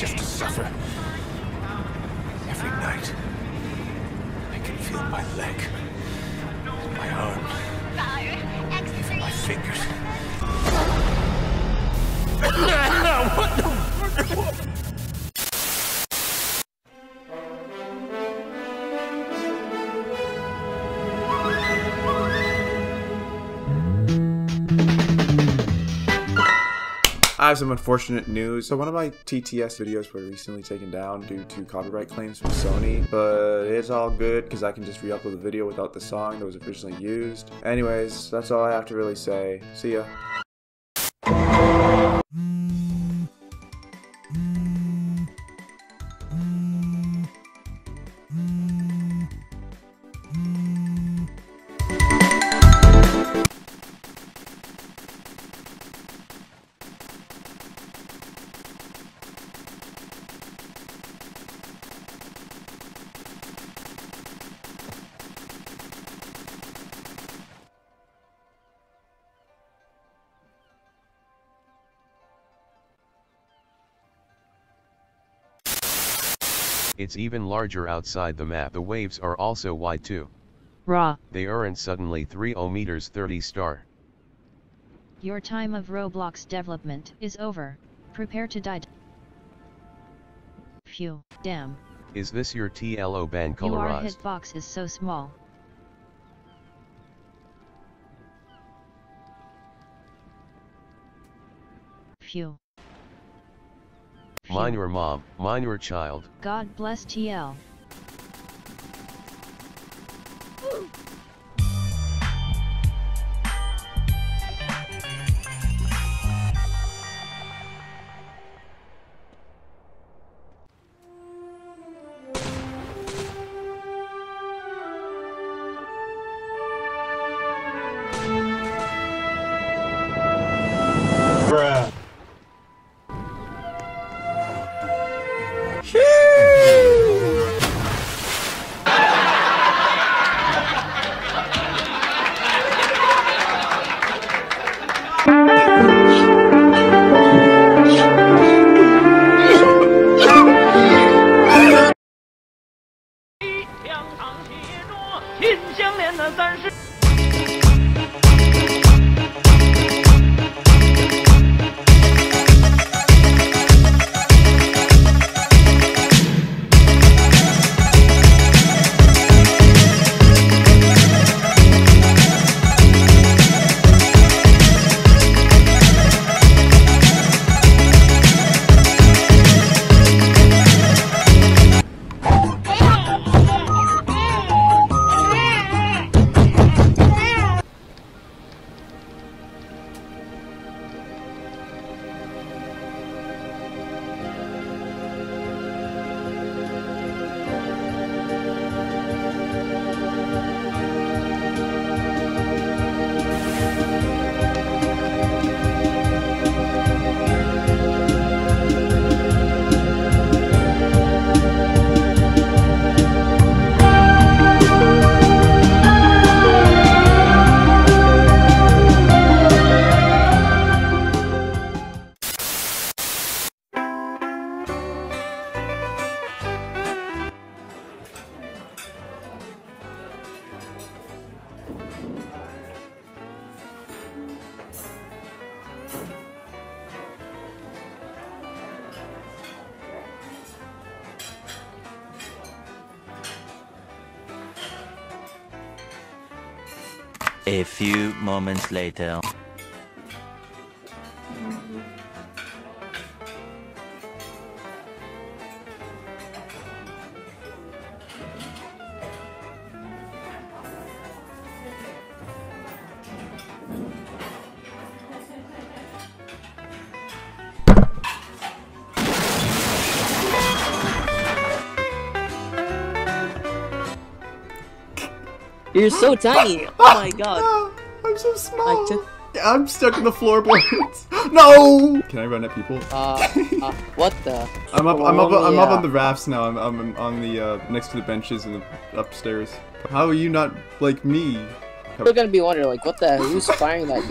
just to suffer. Every night, I can feel my leg, my arm, even my fingers. What the? I have some unfortunate news. So one of my TTS videos were recently taken down due to copyright claims from Sony, but it's all good because I can just re-upload the video without the song that was originally used. Anyways, that's all I have to really say. See ya. It's even larger outside the map. The waves are also wide too. Raw. They aren't suddenly 30 meters 30 star. Your time of Roblox development is over. Prepare to die. Phew, damn. Is this your TLO ban colorized? Your hitbox is so small. Phew. Mine your mom, mine your child. God bless TL. Ooh. A few moments later. You're so tiny! Oh my god! I'm so small! I'm stuck in the floorboards! No! Can I run at people? What the? I'm up on the rafts now. I'm on the next to the benches and upstairs. How are you not like me? People are gonna be wondering like, what the? Who's firing that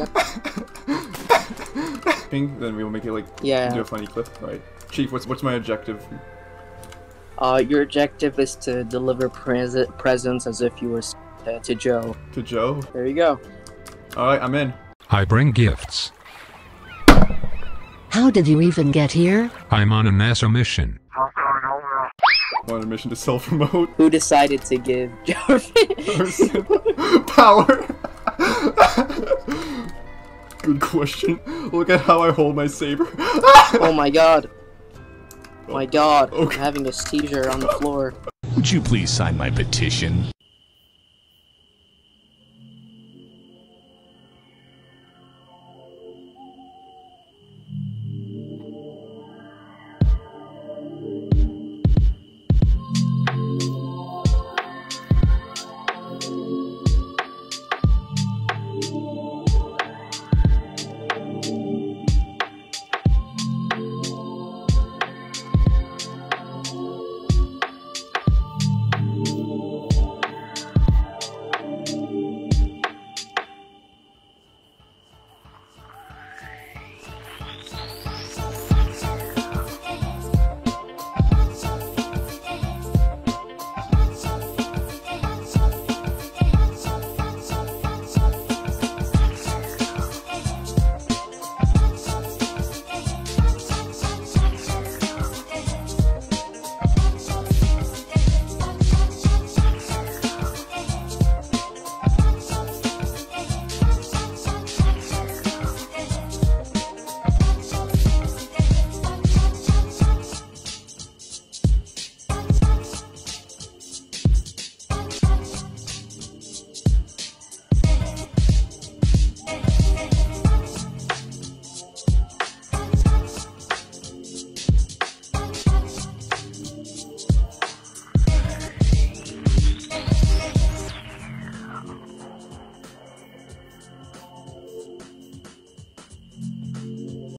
gun? clipping, then we'll make it like do a funny clip, right? Chief, what's my objective? Your objective is to deliver presents as if you were to Joe. To Joe? There you go. Alright, I'm in. I bring gifts. How did you even get here? I'm on a NASA mission. I'm on a mission to self-promote. Who decided to give Jarvis power? Good question. Look at how I hold my saber. Oh my god. My god, okay. I'm having a seizure on the floor. Would you please sign my petition?